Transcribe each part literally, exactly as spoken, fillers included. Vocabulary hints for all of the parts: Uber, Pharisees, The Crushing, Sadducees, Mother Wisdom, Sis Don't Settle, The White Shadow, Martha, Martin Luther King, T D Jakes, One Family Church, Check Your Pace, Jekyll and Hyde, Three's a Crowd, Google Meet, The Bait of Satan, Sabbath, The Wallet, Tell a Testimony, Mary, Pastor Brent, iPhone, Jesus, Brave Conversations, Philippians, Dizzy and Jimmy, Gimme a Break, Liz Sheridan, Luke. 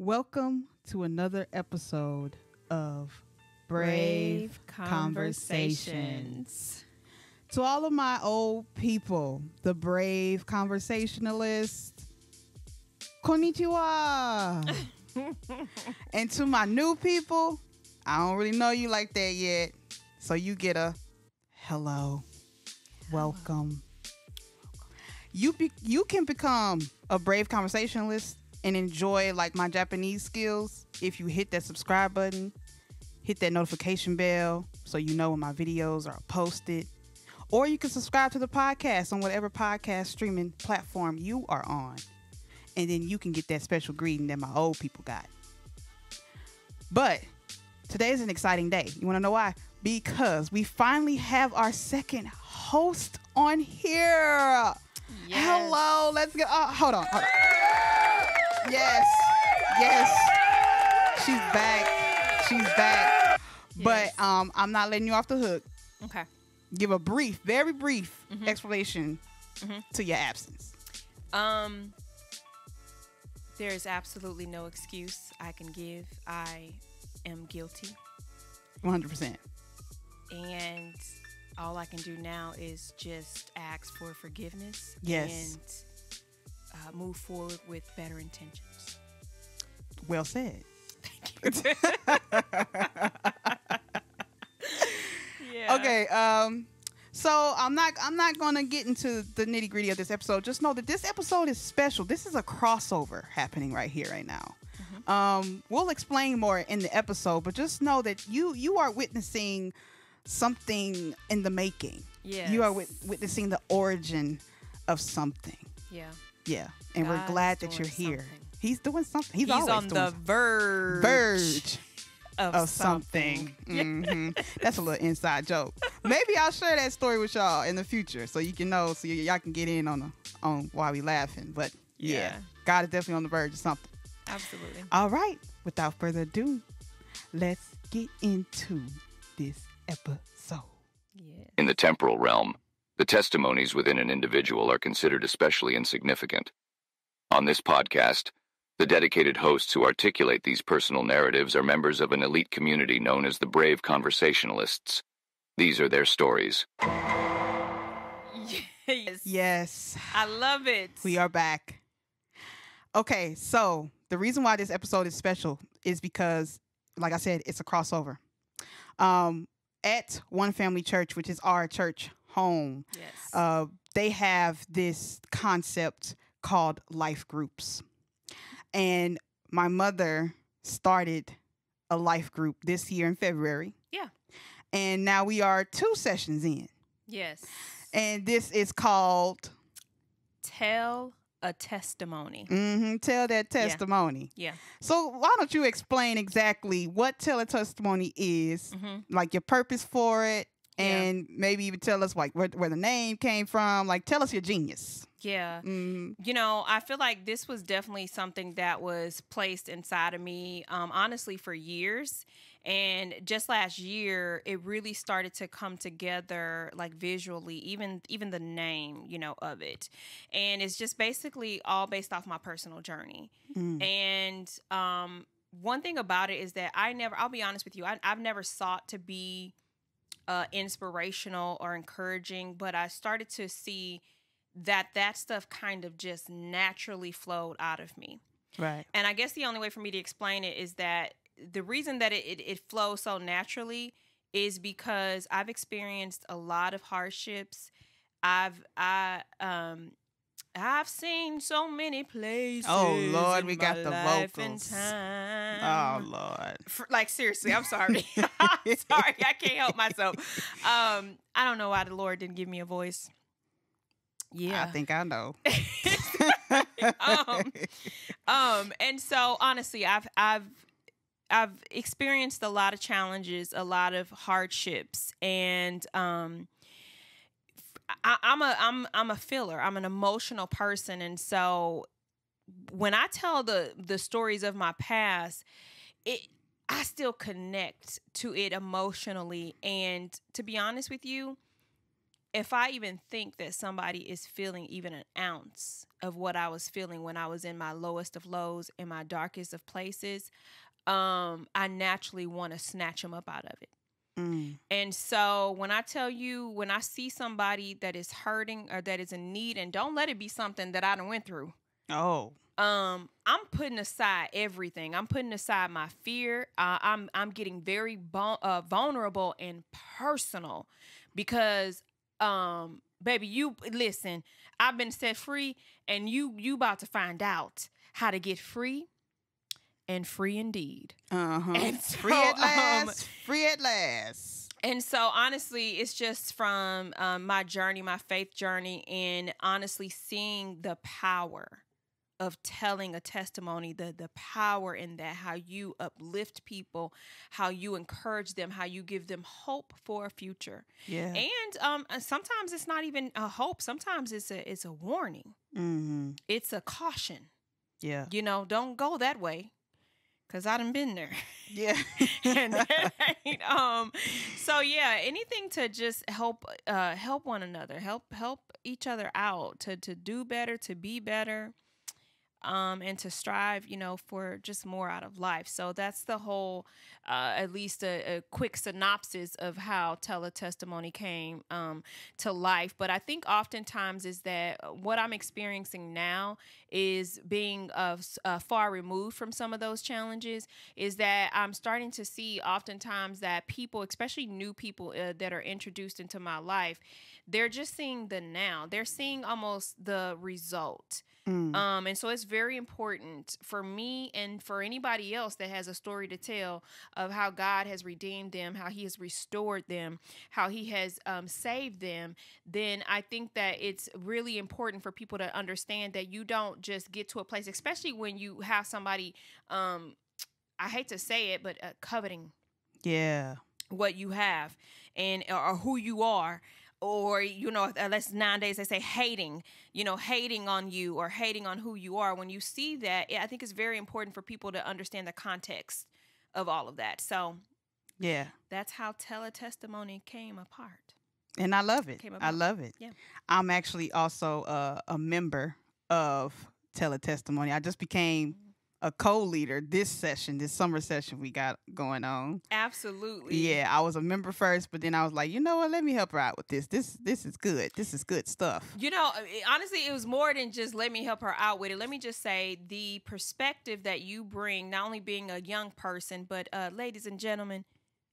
Welcome to another episode of Brave, Brave Conversations. Conversations. To all of my old people, the brave conversationalists, konnichiwa. And to my new people, I don't really know you like that yet, so you get a hello, welcome. Hello. You be, you can become a brave conversationalist and enjoy like my Japanese skills if you hit that subscribe button, hit that notification bell so you know when my videos are posted, or you can subscribe to the podcast on whatever podcast streaming platform you are on, and then you can get that special greeting that my old people got. But today is an exciting day. You want to know why? Because we finally have our second host on here. Yes. Hello, let's go. Oh, hold on, hold on. Yes, yes, she's back, she's back, yes. But um, I'm not letting you off the hook. Okay. Give a brief, very brief mm-hmm. explanation mm-hmm. to your absence. Um, there is absolutely no excuse I can give. I am guilty. one hundred percent. And all I can do now is just ask for forgiveness. Yes. And Uh, move forward with better intentions. Well said. Thank you. Yeah. Okay. Um, so I'm not. I'm not going to get into the nitty gritty of this episode. Just know that this episode is special. This is a crossover happening right here, right now. Mm-hmm. Um, we'll explain more in the episode, but just know that you you are witnessing something in the making. Yeah. You are wit witnessing the origin of something. Yeah. Yeah, and God, we're glad that you're here. Something. He's doing something. He's, He's always on doing the verge, verge of, of something. something. Mm-hmm. That's a little inside joke. Maybe I'll share that story with y'all in the future, so you can know, so y'all can get in on the, on why we laughing. But yeah, yeah, God is definitely on the verge of something. Absolutely. All right. Without further ado, let's get into this episode. Yeah. In the temporal realm, the testimonies within an individual are considered especially insignificant. On this podcast, the dedicated hosts who articulate these personal narratives are members of an elite community known as the Brave Conversationalists. These are their stories. Yes. Yes. I love it. We are back. Okay, so the reason why this episode is special is because, like I said, it's a crossover. Um, at One Family Church, which is our church home. Yes. Uh, they have this concept called life groups. And my mother started a life group this year in February. Yeah. And now we are two sessions in. Yes. And this is called Tell a Testimony. Mm-hmm. Tell that testimony. Yeah. Yeah. So why don't you explain exactly what Tell a Testimony is, mm-hmm. like your purpose for it, and yeah, maybe even tell us like where, where the name came from. Like, tell us your genius. Yeah. Mm. You know, I feel like this was definitely something that was placed inside of me, um, honestly, for years. And just last year, it really started to come together, like visually, even even the name, you know, of it. And it's just basically all based off my personal journey. Mm. And um, one thing about it is that I never, I'll be honest with you, I, I've never sought to be Uh, inspirational or encouraging, but I started to see that that stuff kind of just naturally flowed out of me. Right. And I guess the only way for me to explain it is that the reason that it, it, it flows so naturally is because I've experienced a lot of hardships. I've, I, um, I've seen so many places. Oh Lord, we got the vocals. Oh Lord, For, like seriously, I'm sorry. I'm sorry, I can't help myself. Um, I don't know why the Lord didn't give me a voice. Yeah, I think I know. um, um, and so honestly, I've I've I've experienced a lot of challenges, a lot of hardships, and um. I, I'm a I'm I'm a feeler. I'm an emotional person, and so when I tell the the stories of my past, it I still connect to it emotionally. And to be honest with you, if I even think that somebody is feeling even an ounce of what I was feeling when I was in my lowest of lows, in my darkest of places, um, I naturally want to snatch them up out of it. Mm. And so when I tell you, when I see somebody that is hurting or that is in need, and don't let it be something that I done went through. Oh. Um, I'm putting aside everything. I'm putting aside my fear. Uh, I'm I'm getting very bon- uh, vulnerable and personal because, um, baby, you listen. I've been set free, and you you about to find out how to get free, and free indeed. Uh huh. And so, free at last. Um, free at last. And so, honestly, it's just from um, my journey, my faith journey, and honestly seeing the power of telling a testimony, the the power in that, how you uplift people, how you encourage them, how you give them hope for a future. Yeah. And um, sometimes it's not even a hope. Sometimes it's a it's a warning. Mm-hmm. It's a caution. Yeah. You know, don't go that way, cause I done been there. Yeah. And that ain't, um. So yeah, anything to just help uh help one another, help help each other out, to to do better, to be better. Um, and to strive, you know, for just more out of life. So that's the whole, uh, at least a, a quick synopsis of how Tell a Testimony came um, to life. But I think oftentimes is that what I'm experiencing now is being uh, uh, far removed from some of those challenges, is that I'm starting to see oftentimes that people, especially new people uh, that are introduced into my life, they're just seeing the now. They're seeing almost the result. Mm. Um, and so it's very important for me and for anybody else that has a story to tell of how God has redeemed them, how he has restored them, how he has um, saved them. Then I think that it's really important for people to understand that you don't just get to a place, especially when you have somebody, um, I hate to say it, but uh, coveting yeah, what you have and or who you are. Or, you know, unless nowadays they say hating, you know, hating on you or hating on who you are. When you see that, I think it's very important for people to understand the context of all of that. So, yeah, that's how Tell a Testimony came apart. And I love it. I love it. Yeah. I'm actually also uh, a member of Tell a Testimony. I just became a co-leader this session, this summer session we got going on. Absolutely. Yeah, I was a member first, but then I was like, you know what, let me help her out with this. This this is good. This is good stuff. You know, honestly, it was more than just let me help her out with it. Let me just say the perspective that you bring, not only being a young person, but uh, ladies and gentlemen,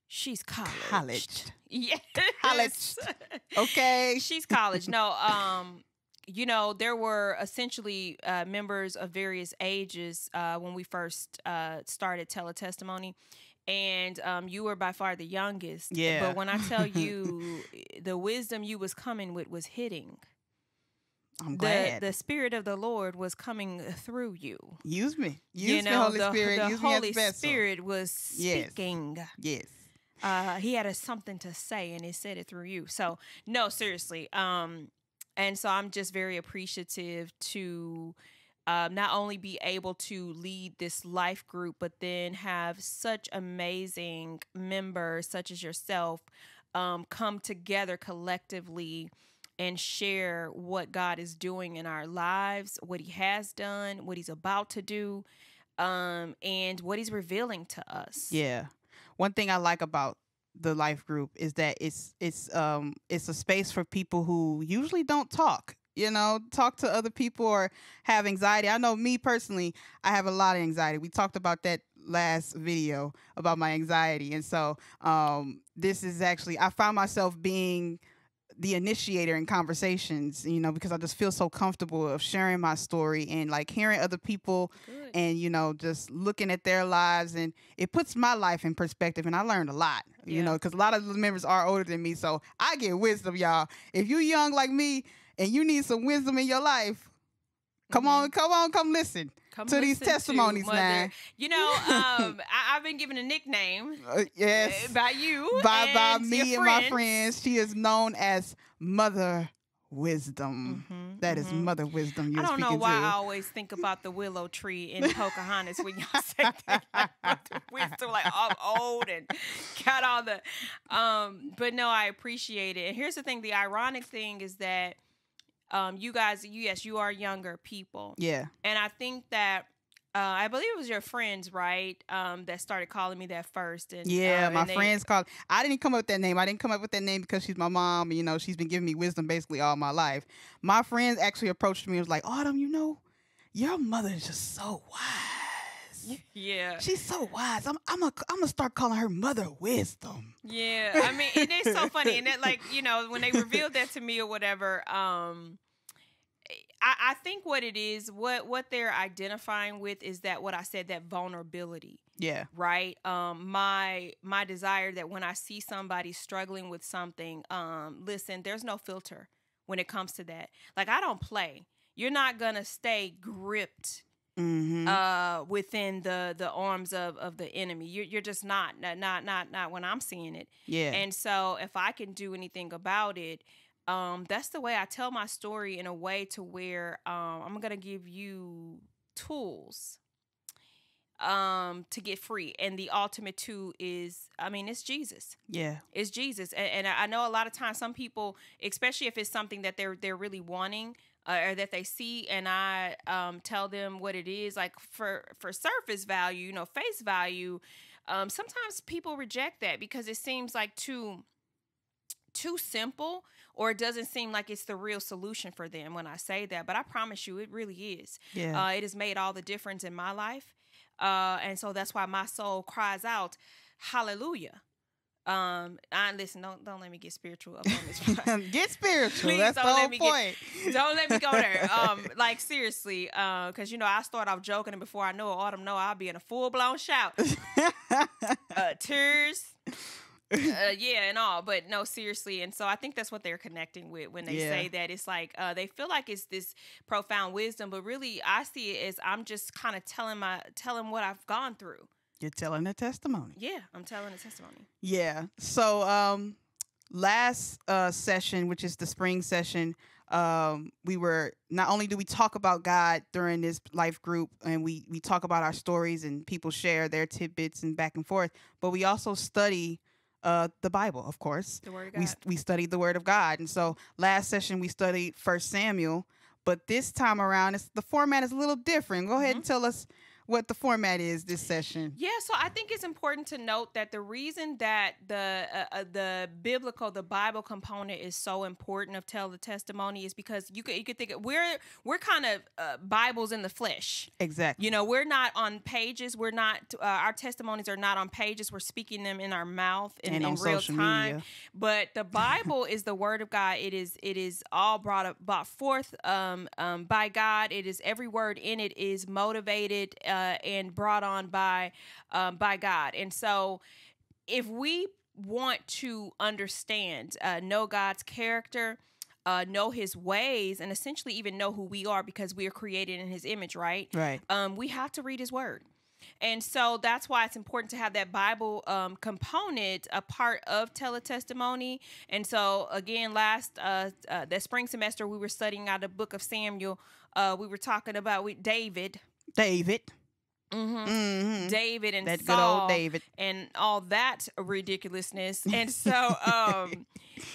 she's college. College. Yes. College. Okay. She's college. No, um... you know, there were essentially uh, members of various ages uh, when we first uh, started Tell a Testimony, and um, you were by far the youngest. Yeah. But when I tell you, the wisdom you was coming with was hitting. I'm glad. The, the Spirit of the Lord was coming through you. Use me. Use you know, the Holy the, Spirit. The Use Holy me as vessel. Spirit was speaking. Yes. yes. Uh, he had a, something to say, and he said it through you. So, no, seriously. Um, And so I'm just very appreciative to uh, not only be able to lead this life group, but then have such amazing members such as yourself um, come together collectively and share what God is doing in our lives, what he has done, what he's about to do, um, and what he's revealing to us. Yeah. One thing I like about the life group is that it's it's um it's a space for people who usually don't talk, you know, talk to other people or have anxiety. I know me personally, I have a lot of anxiety. We talked about that last video about my anxiety. And so um this is actually, I found myself being the initiator in conversations, you know, because I just feel so comfortable of sharing my story and like hearing other people. Good. And, you know, just looking at their lives, and it puts my life in perspective. And I learned a lot, you yeah. know, because a lot of the members are older than me. So I get wisdom, y'all. If you're young like me and you need some wisdom in your life, come mm-hmm. on, come on, come listen come to listen these testimonies, man. You know, um, I, I've been given a nickname. Uh, yes. By you. By, by me and my friends. She is known as Mother Wisdom. Mm-hmm, that mm-hmm. is Mother Wisdom you're I don't know why to. I always think about the willow tree in Pocahontas when y'all say that. Like, Mother Wisdom, like I'm old and got all the... Um, but no, I appreciate it. And here's the thing. The ironic thing is that um, you guys, yes, you are younger people. Yeah. And I think that, uh, I believe it was your friends, right, um, that started calling me that first. And, yeah, um, my and they, friends called. I didn't come up with that name. I didn't come up with that name because she's my mom. You know, she's been giving me wisdom basically all my life. My friends actually approached me and was like, Autumn, you know, your mother is just so wise. Yeah, she's so wise. I'm, I'm, a, I'm gonna start calling her Mother Wisdom. Yeah, I mean, it is so funny, and that, like, you know, when they revealed that to me or whatever, um, I, I think what it is, what what they're identifying with is that what I said, that vulnerability. Yeah. Right. Um, my my desire that when I see somebody struggling with something, um, listen, there's no filter when it comes to that. Like, I don't play. You're not gonna stay gripped. Mm-hmm. Uh, within the the arms of of the enemy, you're you're just not not not not when I'm seeing it. Yeah. And so if I can do anything about it, um, that's the way I tell my story, in a way to where um, I'm gonna give you tools, um, to get free. And the ultimate tool is, I mean, it's Jesus. Yeah, it's Jesus. And, and I know a lot of times some people, especially if it's something that they're they're really wanting. Uh, or that they see, and I um, tell them what it is, like for, for surface value, you know, face value, um, sometimes people reject that because it seems like too, too simple, or it doesn't seem like it's the real solution for them when I say that. But I promise you, it really is. Yeah. Uh, it has made all the difference in my life. Uh, and so that's why my soul cries out, hallelujah. Um, I listen. Don't don't let me get spiritual up on this. Get spiritual. Please, that's the whole point. Get, don't let me go there. Um, like seriously. Uh, because you know I start off joking, and before I know it, Autumn know I'll be in a full blown shout, uh, tears, uh, yeah, and all. But no, seriously. And so I think that's what they're connecting with when they yeah. say that. It's like uh, they feel like it's this profound wisdom, but really I see it as I'm just kind of telling my telling what I've gone through. You're telling a testimony. Yeah, I'm telling a testimony. Yeah. So um, last uh, session, which is the spring session, um, we were not only do we talk about God during this life group, and we, we talk about our stories and people share their tidbits and back and forth, but we also study uh, the Bible, of course. The Word of God. We, we studied the Word of God. And so last session we studied First Samuel, but this time around, it's, the format is a little different. Go ahead mm-hmm. and tell us what the format is this session. Yeah, so I think it's important to note that the reason that the uh, the biblical, the Bible component is so important of Tell the Testimony is because you could you could think of, we're we're kind of uh, Bibles in the flesh. Exactly. You know, we're not on pages. We're not uh, our testimonies are not on pages. We're speaking them in our mouth and, and in real time. Media. But the Bible is the Word of God. It is it is all brought up, brought forth um, um, by God. It is every word in it is motivated. Uh, Uh, and brought on by um, by God. And so if we want to understand, uh, know God's character, uh, know his ways, and essentially even know who we are because we are created in his image, right? Right. Um, we have to read his word. And so that's why it's important to have that Bible um, component a part of Tell a Testimony. And so, again, last uh, uh, that spring semester, we were studying out of the book of Samuel. Uh, we were talking about with David. David. Mm-hmm. Mm-hmm. David and that Saul, good old David, and all that ridiculousness. And so, um,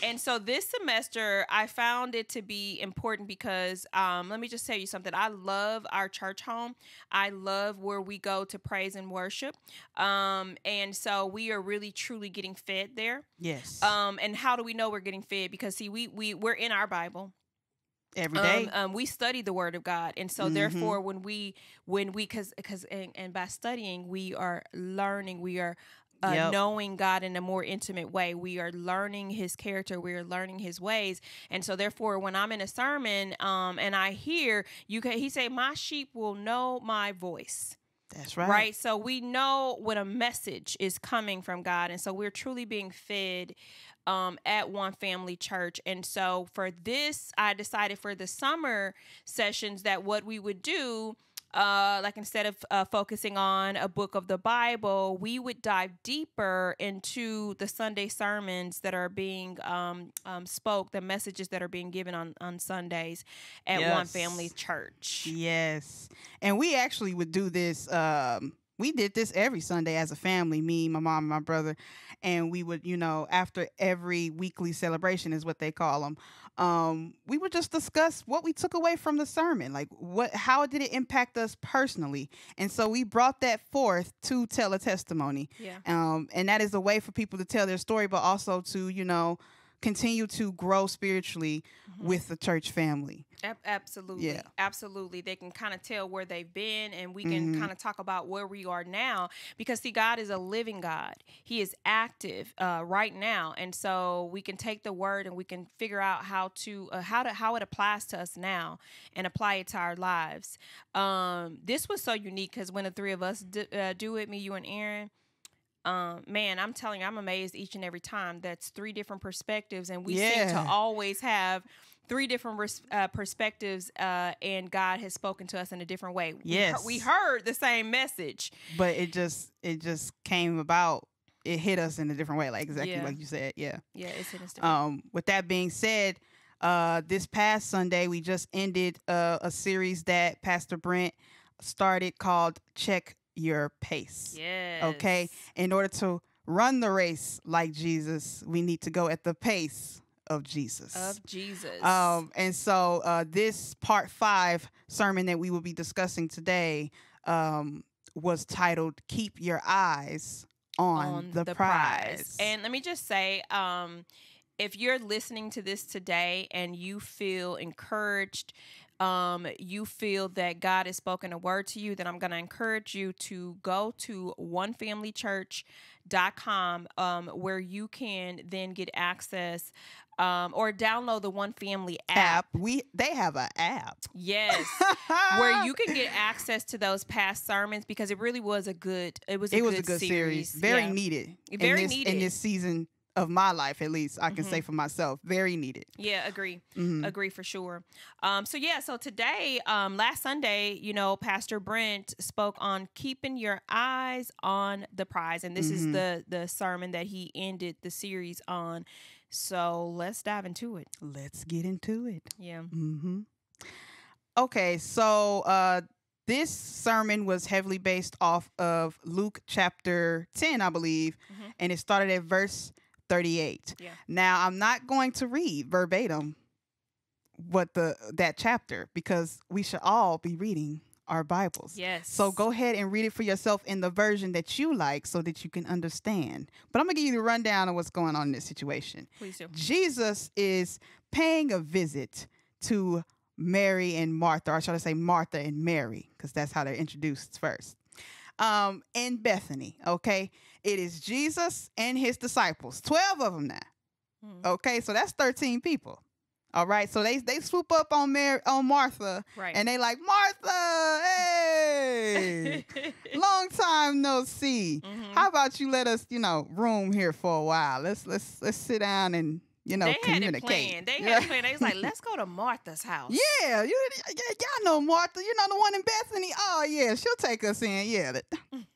and so this semester I found it to be important because, um, let me just tell you something. I love our church home. I love where we go to praise and worship. Um, and so we are really truly getting fed there. Yes. Um, and how do we know we're getting fed? Because see, we we we're in our Bible. Every day, um, um, we study the Word of God, and so mm-hmm. therefore, when we, when we, because, because, and, and by studying, we are learning, we are uh, yep. knowing God in a more intimate way. We are learning His character, we are learning His ways, and so therefore, when I'm in a sermon, um, and I hear you, can, he say, "My sheep will know my voice." That's right. Right. So we know when a message is coming from God. And so we're truly being fed um, at One Family Church. And so for this, I decided for the summer sessions that what we would do, uh, like instead of uh, focusing on a book of the Bible, we would dive deeper into the Sunday sermons that are being um, um, spoke, the messages that are being given on, on Sundays at yes. One Family Church. Yes. And we actually would do this. Um, We did this every Sunday as a family, me, my mom, and my brother. And we would, you know, after every weekly celebration is what they call them, um, we would just discuss what we took away from the sermon. Like, what, how did it impact us personally? And so we brought that forth to Tell a Testimony. Yeah. Um, and that is a way for people to tell their story, but also to, you know, continue to grow spiritually mm-hmm. with the church family. Absolutely. Yeah. Absolutely. They can kind of tell where they've been, and we can mm-hmm. kind of talk about where we are now, because see, God is a living God. He is active uh, right now. And so we can take the word and we can figure out how to, uh, how to, how it applies to us now and apply it to our lives. Um, this was so unique because when the three of us d uh, do it, me, you, and Aaron, Um, man, I'm telling you, I'm amazed each and every time. That's three different perspectives, and we yeah. seem to always have three different uh, perspectives, uh, and God has spoken to us in a different way. Yes, we, he we heard the same message, but it just it just came about. It hit us in a different way, like exactly yeah. like you said. Yeah, yeah, it's hit us different. Um, with that being said, uh, this past Sunday we just ended uh, a series that Pastor Brent started called Check Your Pace. Yes. Okay. In order to run the race like Jesus, we need to go at the pace of Jesus. Of Jesus. Um, and so uh, this part five sermon that we will be discussing today um, was titled "Keep Your Eyes on, on the, the prize. prize." And let me just say, um, if you're listening to this today and you feel encouraged, Um, you feel that God has spoken a word to you, then I'm going to encourage you to go to one family church dot com, um, where you can then get access, um, or download the One Family app. app. We they have an app. Yes, where you can get access to those past sermons, because it really was a good. It was a it was good a good series, series. very yeah. needed, very in this, needed in this season of my life, at least I can mm-hmm. say for myself, very needed. Yeah, agree. Mm-hmm. Agree for sure. Um, so yeah, so today, um, last Sunday, you know, Pastor Brent spoke on keeping your eyes on the prize. And this mm-hmm. is the, the sermon that he ended the series on. So let's dive into it. Let's get into it. Yeah. Mm-hmm. Okay. So, uh, this sermon was heavily based off of Luke chapter ten, I believe. Mm-hmm. And it started at verse thirty-eight. Yeah. Now, I'm not going to read verbatim what the that chapter, because we should all be reading our Bibles. Yes. So go ahead and read it for yourself in the version that you like, so that you can understand. But I'm going to give you the rundown of what's going on in this situation. Please do. Jesus is paying a visit to Mary and Martha, or should I say Martha and Mary, because that's how they're introduced first. Um, in Bethany, okay? It is Jesus and his disciples, twelve of them now, mm. okay? So that's thirteen people, all right? So they they swoop up on Mary, on Martha, right. and they like, Martha, hey, long time no see. Mm-hmm. How about you let us, you know, room here for a while? Let's let's let's sit down and, you know, they communicate. Had it they yeah. had it planned. They was like, let's go to Martha's house. Yeah. You, y'all know Martha. You know, the one in Bethany. Oh, yeah. She'll take us in. Yeah.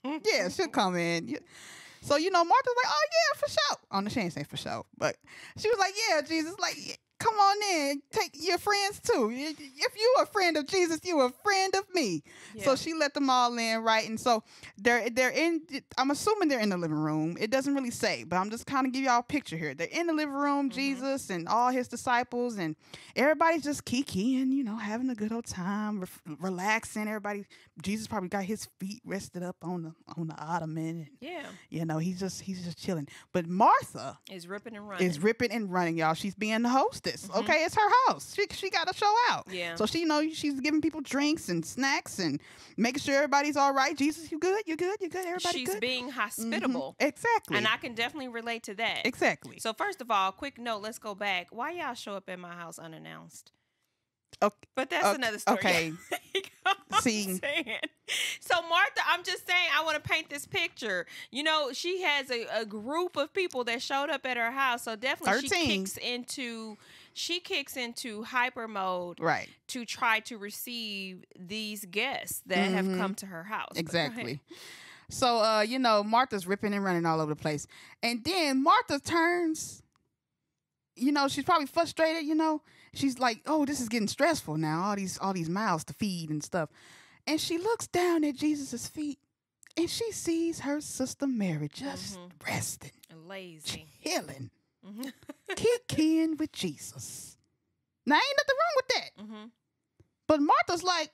Yeah, she'll come in. So, you know, Martha's like, oh, yeah, for sure. On the chain say for sure. But she was like, yeah, Jesus, like, come on in. Take your friends, too. If you a friend of Jesus, you a friend of me. Yeah. So she let them all in, right? And so they're, they're in, I'm assuming they're in the living room. It doesn't really say, but I'm just kind of give y'all a picture here. They're in the living room, mm-hmm. Jesus and all his disciples, and everybody's just kikiing, you know, having a good old time, re relaxing. Everybody, Jesus probably got his feet rested up on the, on the ottoman. And, yeah. You know, he's just, he's just chilling. But Martha is ripping and running. Is ripping and running, y'all. She's being the hostess. Mm-hmm. Okay, it's her house. She she got to show out. Yeah. So she you know she's giving people drinks and snacks and making sure everybody's all right. Jesus, you good? You good? You good? Everybody she's good? She's being hospitable. Mm-hmm. Exactly. And I can definitely relate to that. Exactly. So first of all, quick note. Let's go back. Why y'all show up at my house unannounced? Okay. But that's okay. another story. Okay. See. So Martha, I'm just saying, I want to paint this picture. You know, she has a, a group of people that showed up at her house. So definitely thirteen. She kicks into she kicks into hyper mode, right, to try to receive these guests that mm-hmm. have come to her house. Exactly. So uh, you know, Martha's ripping and running all over the place. And then Martha turns, you know, she's probably frustrated, you know. She's like, oh, this is getting stressful now. All these all these mouths to feed and stuff. And she looks down at Jesus' feet And she sees her sister Mary just mm-hmm. resting. And lazy. Chilling. Mm-hmm. Kicking with Jesus. Now, ain't nothing wrong with that. Mm-hmm. But Martha's like,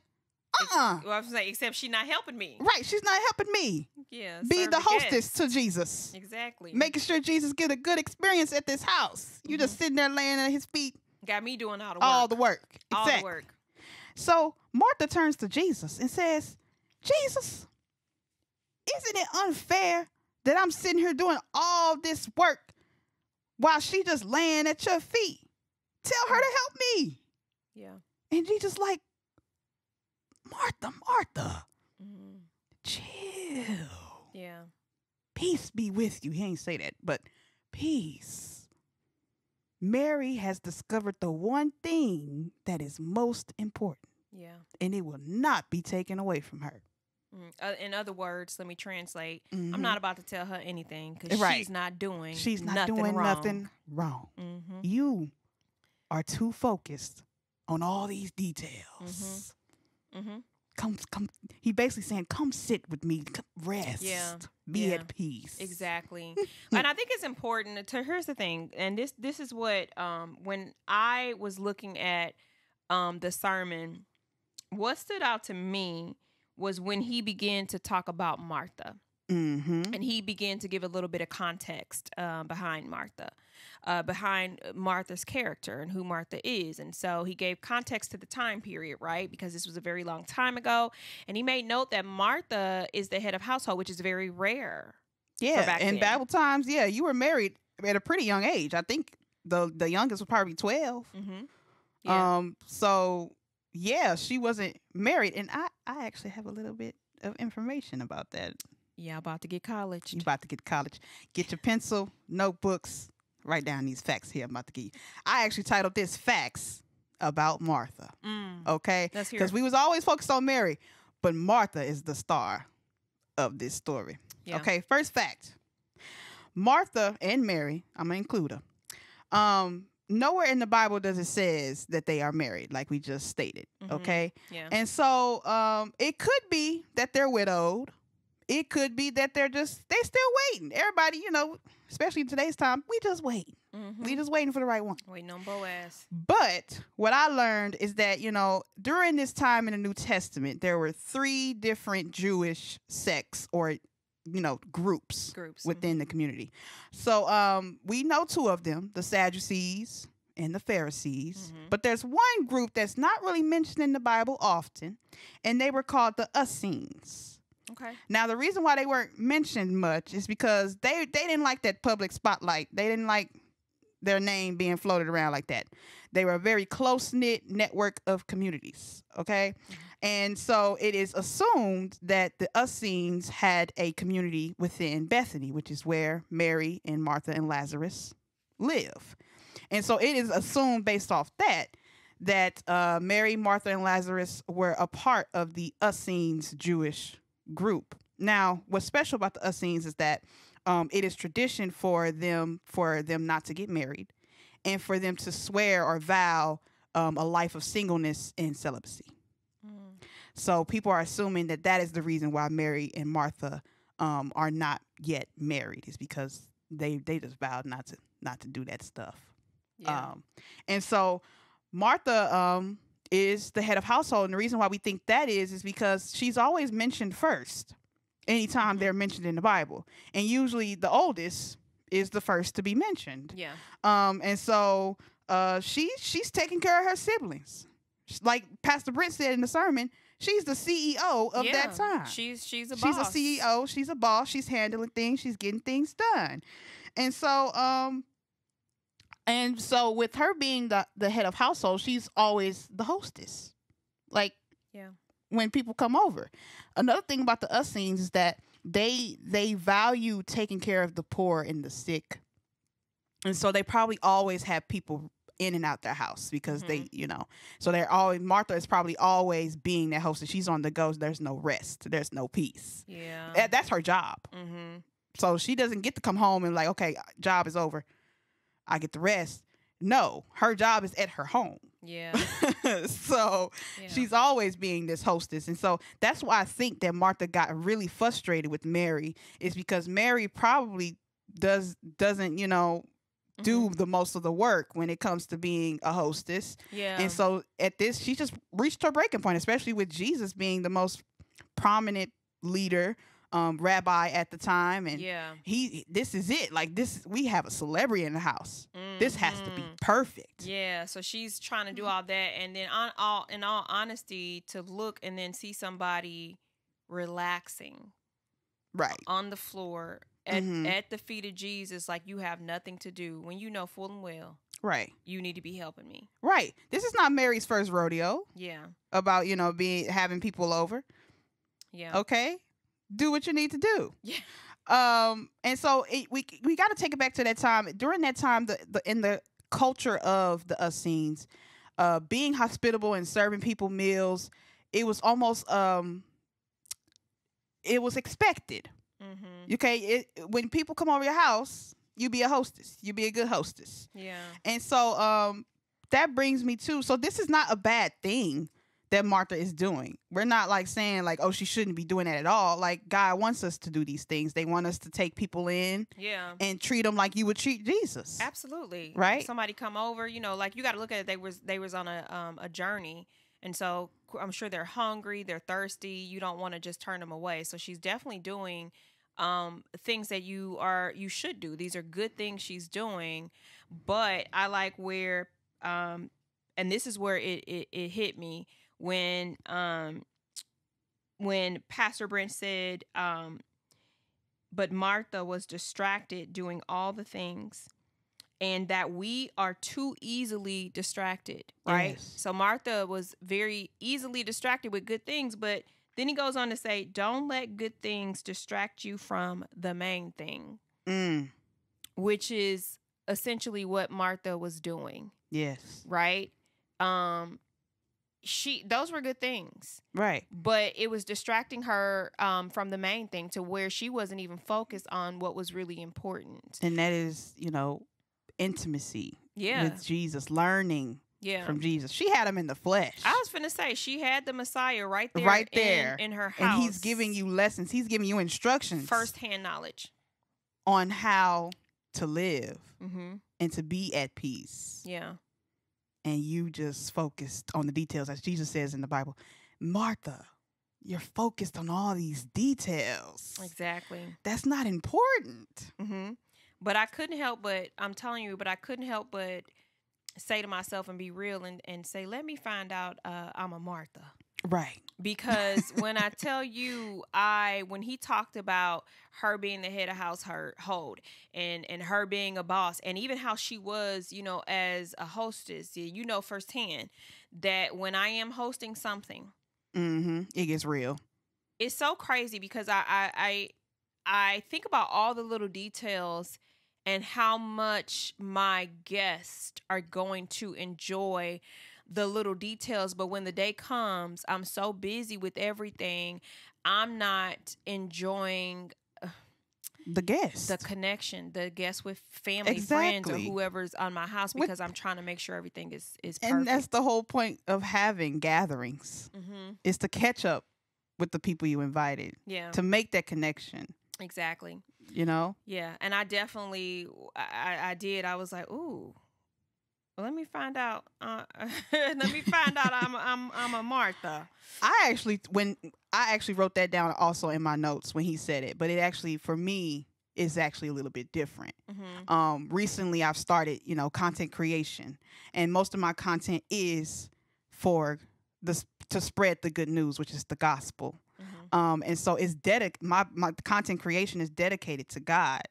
uh-uh. Well, I was saying, except she's not helping me. Right, she's not helping me. Yeah. Be the hostess to Jesus. Exactly. Making sure Jesus get a good experience at this house. Mm-hmm. You just sitting there laying at his feet. Got me doing all the work. All the work. Exactly. All the work. So Martha turns to Jesus and says, Jesus, isn't it unfair that I'm sitting here doing all this work while she just laying at your feet? Tell her to help me. Yeah. And Jesus like, Martha, Martha, mm-hmm. chill. Yeah. Peace be with you. He ain't say that, but peace. Mary has discovered the one thing that is most important. Yeah. And it will not be taken away from her. Mm. Uh, in other words, let me translate. Mm-hmm. I'm not about to tell her anything because right. she's not doing She's not nothing doing wrong. nothing wrong. Mm-hmm. You are too focused on all these details. Mm-hmm. Mm-hmm. Come, come. He basically saying, come sit with me, come rest, yeah. be yeah. at peace. Exactly. And I think it's important to, here's the thing. And this, this is what, um, when I was looking at, um, the sermon, what stood out to me was when he began to talk about Martha. Mm-hmm. And he began to give a little bit of context uh, behind Martha, uh, behind Martha's character and who Martha is. And so he gave context to the time period, right? Because this was a very long time ago. And he made note that Martha is the head of household, which is very rare. Yeah, in then. Bible times, yeah, you were married at a pretty young age. I think the the youngest was probably twelve. Mm-hmm. Yeah. Um. So, yeah, she wasn't married. And I, I actually have a little bit of information about that. Yeah, about to get college. You about to get college. Get your pencil, notebooks. Write down these facts here I'm about to give you. I actually titled this Facts About Martha. Mm, okay? Because we was always focused on Mary, but Martha is the star of this story. Yeah. Okay, first fact. Martha and Mary, I'm going to include her. Um, nowhere in the Bible does it says that they are married, like we just stated. Mm-hmm. Okay? Yeah. And so um, it could be that they're widowed. It could be that they're just, they still waiting. Everybody, you know, especially in today's time, we just waiting. Mm-hmm. We just waiting for the right one. Waiting on Boaz. But what I learned is that, you know, during this time in the New Testament, there were three different Jewish sects or, you know, groups, groups. within mm-hmm. the community. So um, we know two of them, the Sadducees and the Pharisees. Mm-hmm. But there's one group that's not really mentioned in the Bible often, and they were called the Essenes. Okay. Now, the reason why they weren't mentioned much is because they, they didn't like that public spotlight. They didn't like their name being floated around like that. They were a very close-knit network of communities, okay? And so it is assumed that the Essenes had a community within Bethany, which is where Mary and Martha and Lazarus live. And so it is assumed based off that that uh, Mary, Martha, and Lazarus were a part of the Essenes Jewish group. Now, what's special about the Essenes is that um, it is tradition for them for them not to get married and for them to swear or vow um, a life of singleness and celibacy. Mm. So people are assuming that that is the reason why Mary and Martha um, are not yet married, is because they they just vowed not to not to do that stuff. Yeah. Um, and so Martha um, is the head of household. And the reason why we think that is, is because she's always mentioned first anytime mm-hmm. they're mentioned in the Bible. And usually the oldest is the first to be mentioned. Yeah. Um, and so uh, she she's taking care of her siblings. Like Pastor Brent said in the sermon, she's the C E O of yeah. that time. She's, she's a she's boss. She's a C E O. She's a boss. She's handling things. She's getting things done. And so... Um, And so with her being the, the head of household, she's always the hostess. Like yeah. when people come over. Another thing about the Essenes is that they they value taking care of the poor and the sick. And so they probably always have people in and out their house because mm-hmm. they, you know, so they're always, Martha is probably always being that hostess. She's on the go. There's no rest. There's no peace. Yeah. That, that's her job. Mm-hmm. So she doesn't get to come home and like, okay, job is over. I get the rest. No, her job is at her home. Yeah. so yeah. she's always being this hostess. And so that's why I think that Martha got really frustrated with Mary, is because Mary probably does doesn't, you know, do mm-hmm. the most of the work when it comes to being a hostess. Yeah. And so at this, she just reached her breaking point, especially with Jesus being the most prominent leader, um, rabbi at the time. And yeah. he, this is it. Like this, we have a celebrity in the house. Mm-hmm. This has to be perfect. Yeah. So she's trying to do all that. And then on all, in all honesty, to look and then see somebody relaxing. Right. On the floor. At, mm-hmm. at the feet of Jesus, like, you have nothing to do when you know full and well. Right. You need to be helping me. Right. This is not Mary's first rodeo. Yeah. About, you know, being having people over. Yeah. Okay. Do what you need to do. Yeah. Um, and so it, we we got to take it back to that time. During that time, the, the in the culture of the Essenes, uh, being hospitable and serving people meals, it was almost, um, it was expected. Mm-hmm. Okay, it, when people come over your house, you be a hostess. You be a good hostess. Yeah. And so um, that brings me to, so this is not a bad thing that Martha is doing. We're not like saying like, oh, she shouldn't be doing that at all. Like, God wants us to do these things. They want us to take people in, yeah, and treat them like you would treat Jesus. Absolutely. Right. If somebody come over, you know, like, you got to look at it. They was they was on a um, a journey. And so I'm sure they're hungry, they're thirsty. You don't want to just turn them away. So she's definitely doing um, things that you are you should do. These are good things she's doing. But I like where, um, and this is where it, it, it hit me when um, when Pastor Brent said, um, but Martha was distracted doing all the things. And that we are too easily distracted, right? Yes. So Martha was very easily distracted with good things, but then he goes on to say, don't let good things distract you from the main thing, mm. which is essentially what Martha was doing. Yes. Right? Um, she those were good things. Right. But it was distracting her um from the main thing, to where she wasn't even focused on what was really important. And that is, you know, intimacy, yeah, with Jesus, learning, yeah, from Jesus. She had him in the flesh. I was finna say, she had the Messiah right there, right there, in, in her house. And he's giving you lessons. He's giving you instructions, first-hand knowledge on how to live, mm-hmm. and to be at peace. Yeah, and you just focused on the details, as Jesus says in the Bible. Martha, you're focused on all these details. Exactly. That's not important. Mm-hmm. But I couldn't help but, I'm telling you, but I couldn't help but say to myself and be real and, and say, let me find out uh, I'm a Martha. Right. Because when I tell you, I when he talked about her being the head of household and, and her being a boss, and even how she was, you know, as a hostess, you know firsthand that when I am hosting something. Mm-hmm. It gets real. It's so crazy because I I, I, I think about all the little details and how much my guests are going to enjoy the little details. But when the day comes, I'm so busy with everything, I'm not enjoying the guests, the connection, the guests with family, exactly, friends, or whoever's on my house, because with, I'm trying to make sure everything is, is perfect. And that's the whole point of having gatherings, mm-hmm. is to catch up with the people you invited. Yeah. To make that connection. Exactly. You know? Yeah. And I definitely, I, I did. I was like, ooh, well, let me find out. Uh, let me find out I'm, I'm, I'm a Martha. I actually, when I actually wrote that down also in my notes when he said it, but it actually, for me, is actually a little bit different. Mm-hmm. Um, recently I've started, you know, content creation, and most of my content is for the, to spread the good news, which is the gospel. Mm-hmm. Um, and so it's dedic- my, my content creation is dedicated to God.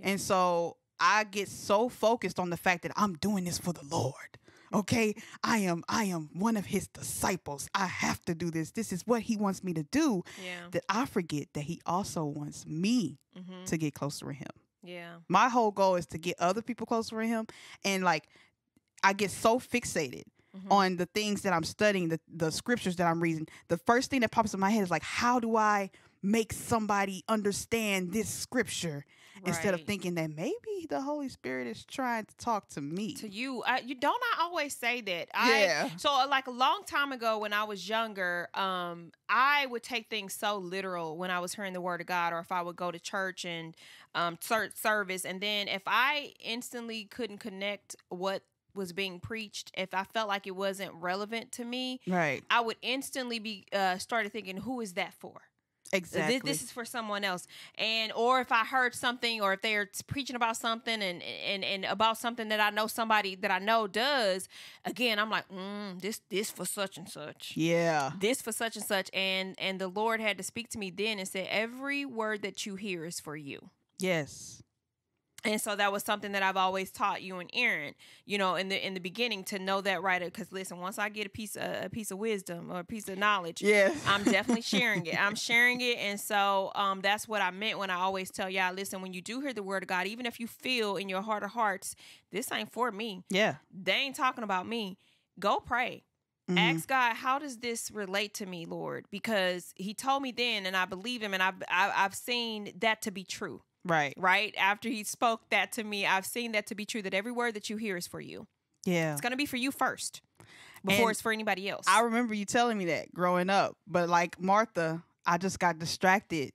Yeah. And so I get so focused on the fact that I'm doing this for the Lord. Okay. I am, I am one of his disciples. I have to do this. This is what he wants me to do. Yeah. That I forget that he also wants me, mm-hmm. to get closer to him. Yeah. My whole goal is to get other people closer to him. And like, I get so fixated, mm-hmm. on the things that I'm studying, the, the scriptures that I'm reading, the first thing that pops in my head is like, how do I make somebody understand this scripture, right, instead of thinking that maybe the Holy Spirit is trying to talk to me. To you. I, you don't I always say that. I, yeah. So like a long time ago when I was younger, um, I would take things so literal when I was hearing the word of God, or if I would go to church and um, service. And then if I instantly couldn't connect what was being preached, if I felt like it wasn't relevant to me, right, I would instantly be uh, started thinking, who is that for? Exactly. This, this is for someone else. And, or if I heard something, or if they're preaching about something and, and, and about something that I know somebody that I know does, again, I'm like, mm, this, this for such and such. Yeah. This for such and such. And, and the Lord had to speak to me then and say, every word that you hear is for you. Yes. And so that was something that I've always taught you and Aaron, you know, in the in the beginning, to know that, right? Because listen, once I get a piece of, a piece of wisdom or a piece of knowledge, yeah, I'm definitely sharing it. I'm sharing it, and so um, that's what I meant when I always tell y'all, listen, when you do hear the word of God, even if you feel in your heart of hearts, this ain't for me. Yeah, they ain't talking about me. Go pray. Mm-hmm. Ask God, how does this relate to me, Lord? Because He told me then, and I believe Him, and I've I, I've seen that to be true. Right. Right. After He spoke that to me, I've seen that to be true, that every word that you hear is for you. Yeah. It's going to be for you first before and it's for anybody else. I remember you telling me that growing up, but like Martha, I just got distracted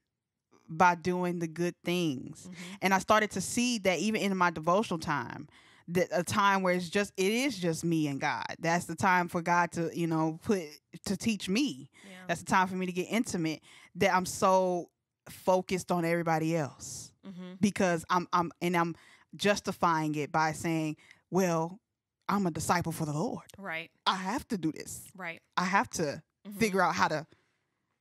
by doing the good things. Mm-hmm. And I started to see that even in my devotional time, that a time where it's just, it is just me and God. That's the time for God to, you know, put, to teach me. Yeah. That's the time for me to get intimate, that I'm so focused on everybody else. Mm-hmm. Because I'm, I'm, and I'm justifying it by saying, well, I'm a disciple for the Lord. Right. I have to do this. Right. I have to mm-hmm. figure out how to,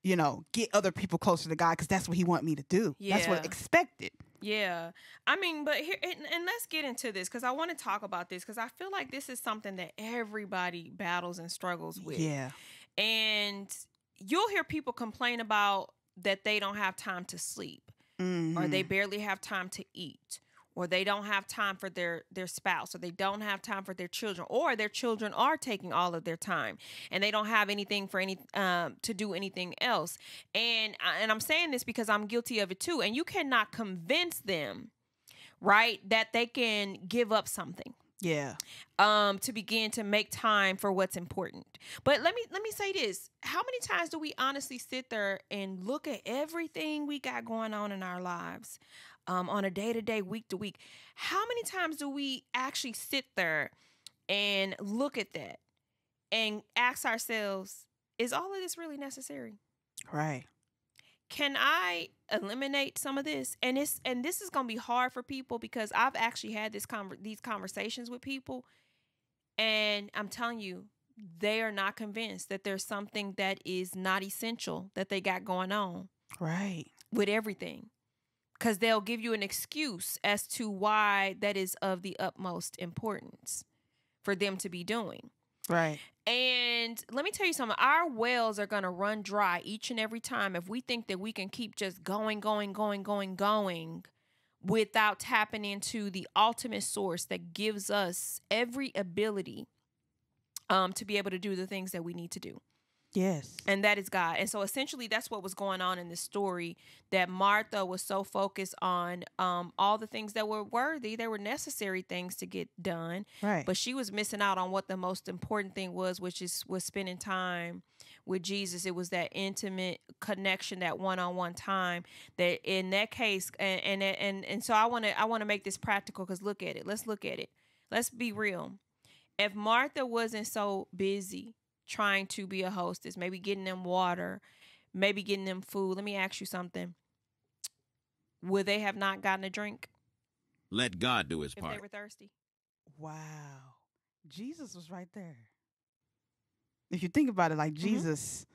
you know, get other people closer to God, because that's what He want me to do. Yeah. That's what's expected. Yeah. I mean, but here, and, and let's get into this, because I want to talk about this, because I feel like this is something that everybody battles and struggles with. Yeah. And you'll hear people complain about that they don't have time to sleep. Mm-hmm. Or they barely have time to eat, or they don't have time for their, their spouse, or they don't have time for their children, or their children are taking all of their time and they don't have anything for any, um, to do anything else. And, and I'm saying this because I'm guilty of it too. And you cannot convince them, right, that they can give up something. Yeah. Um, to begin to make time for what's important. But let me let me say this. How many times do we honestly sit there and look at everything we got going on in our lives, um, on a day-to-day, week-to-week? How many times do we actually sit there and look at that and ask ourselves, is all of this really necessary? Right. Can I eliminate some of this? And it's and this is going to be hard for people, because I've actually had this conver- these conversations with people, and I'm telling you, they are not convinced that there's something that is not essential that they got going on. Right. With everything. Because they'll give you an excuse as to why that is of the utmost importance for them to be doing. Right. And let me tell you something. Our wells are going to run dry each and every time if we think that we can keep just going, going, going, going, going without tapping into the ultimate source that gives us every ability um, to be able to do the things that we need to do. Yes. And that is God. And so essentially that's what was going on in this story, that Martha was so focused on um, all the things that were worthy. They were necessary things to get done. Right. But she was missing out on what the most important thing was, which is was spending time with Jesus. It was that intimate connection, that one-on-one time, that in that case. And, and, and, and so I want to, I want to make this practical, because look at it. Let's look at it. Let's be real. If Martha wasn't so busy trying to be a hostess, maybe getting them water, maybe getting them food, let me ask you something. Would they have not gotten a drink? Let God do his part. If they were thirsty. Wow. Jesus was right there. If you think about it, like Jesus, mm-hmm.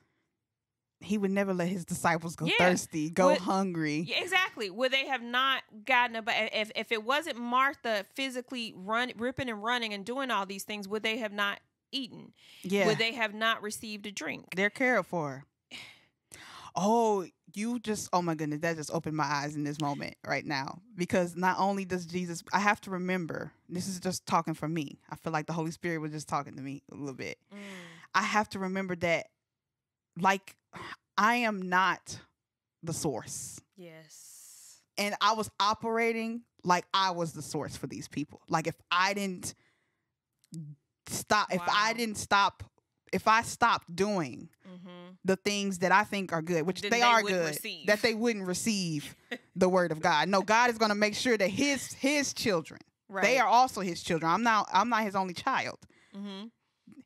He would never let his disciples go yeah. thirsty, go would, hungry. Yeah, exactly. Would they have not gotten a, if, if it wasn't Martha physically run, ripping and running and doing all these things, would they have not eaten? Yeah. Would they have not received a drink? They're cared for. Oh, you just, oh my goodness, that just opened my eyes in this moment right now. Because not only does Jesus, I have to remember, this is just talking for me. I feel like the Holy Spirit was just talking to me a little bit. Mm. I have to remember that, like, I am not the source. Yes. And I was operating like I was the source for these people. Like if I didn't stop, wow. if I didn't stop, if I stopped doing mm-hmm. the things that I think are good, which they, they are good, receive. that they wouldn't receive the word of God. No, God is going to make sure that his, his children, right. they are also his children. I'm not, I'm not his only child. Mm-hmm.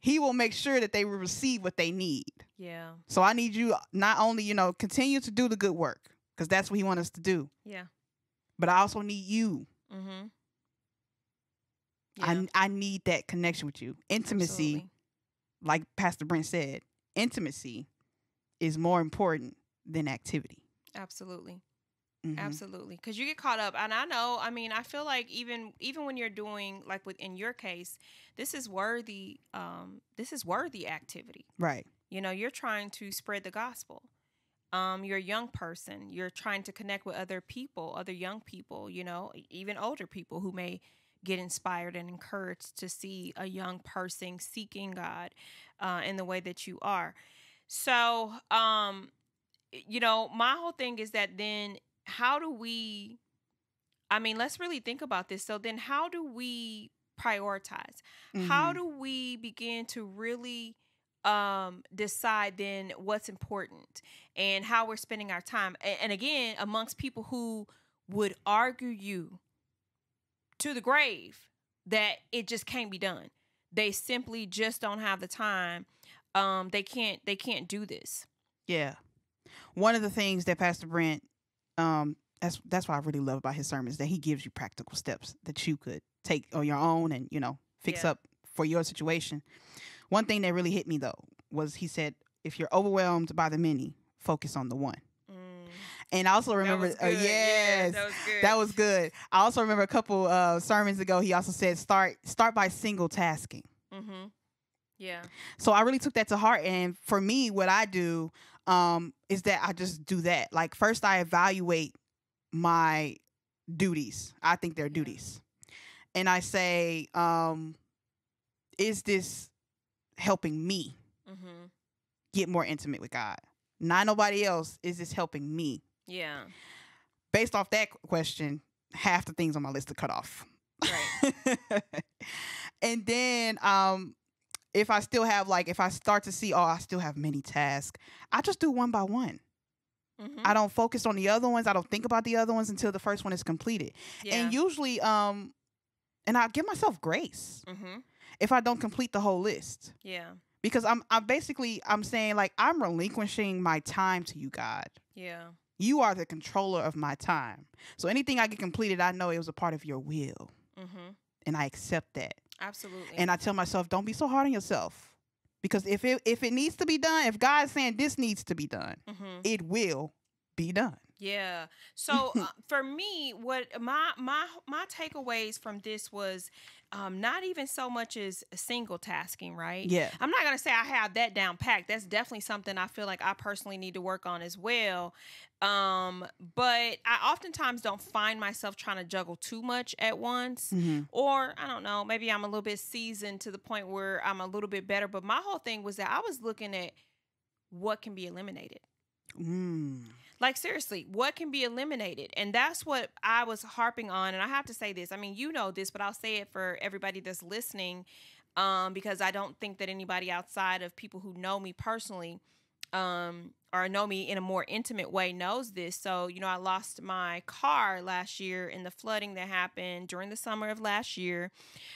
He will make sure that they will receive what they need. Yeah. So I need you not only, you know, continue to do the good work because that's what he wants us to do. Yeah. But I also need you. Mm-hmm. Yeah. I, I need that connection with you. Intimacy. Absolutely. Like Pastor Brent said, intimacy is more important than activity. Absolutely. Mm-hmm. Absolutely. Because you get caught up. And I know, I mean, I feel like even even when you're doing, like within your case, this is worthy, um, this is worthy activity. Right. You know, you're trying to spread the gospel. Um, you're a young person. You're trying to connect with other people, other young people, you know, even older people who may get inspired and encouraged to see a young person seeking God uh, in the way that you are. So, um, you know, my whole thing is that then how do we, I mean, let's really think about this. So then how do we prioritize? Mm-hmm. How do we begin to really um, decide then what's important and how we're spending our time? And, and again, amongst people who would argue you to the grave that it just can't be done. They simply just don't have the time. Um, they can't, they can't do this. Yeah. One of the things that Pastor Brent, um, that's, that's what I really love about his sermons, that he gives you practical steps that you could take on your own and, you know, fix yeah. up for your situation. One thing that really hit me though, was he said, if you're overwhelmed by the many, focus on the one. And I also remember, that uh, yes, yeah, that, was that was good. I also remember a couple uh, sermons ago, he also said, start start by single tasking. Mm-hmm. Yeah. So I really took that to heart. And for me, what I do um, is that I just do that. Like first I evaluate my duties. I think they're yeah. duties. And I say, um, is this helping me mm-hmm. get more intimate with God? Not nobody else. Is this helping me? Yeah. Based off that question, half the things on my list are cut off. Right. And then um, if I still have, like, if I start to see, oh, I still have many tasks, I just do one by one. Mm-hmm. I don't focus on the other ones. I don't think about the other ones until the first one is completed. Yeah. And usually, um, and I give myself grace mm-hmm. if I don't complete the whole list. Yeah. Because I'm, I'm basically, I'm saying, like, I'm relinquishing my time to you, God. Yeah. You are the controller of my time. So anything I get completed, I know it was a part of your will. Mm-hmm. And I accept that. Absolutely. And I tell myself, don't be so hard on yourself. Because if it, if it needs to be done, if God's saying this needs to be done, mm-hmm. it will be done. Yeah. So uh, for me, what my, my, my takeaways from this was... Um, not even so much as single tasking, right? Yeah. I'm not going to say I have that down packed. That's definitely something I feel like I personally need to work on as well. Um, but I oftentimes don't find myself trying to juggle too much at once. Mm-hmm. Or, I don't know, maybe I'm a little bit seasoned to the point where I'm a little bit better. But my whole thing was that I was looking at what can be eliminated. Mm. Like, seriously, what can be eliminated? And that's what I was harping on. And I have to say this. I mean, you know this, but I'll say it for everybody that's listening um, because I don't think that anybody outside of people who know me personally um, or know me in a more intimate way knows this. So, you know, I lost my car last year in the flooding that happened during the summer of last year.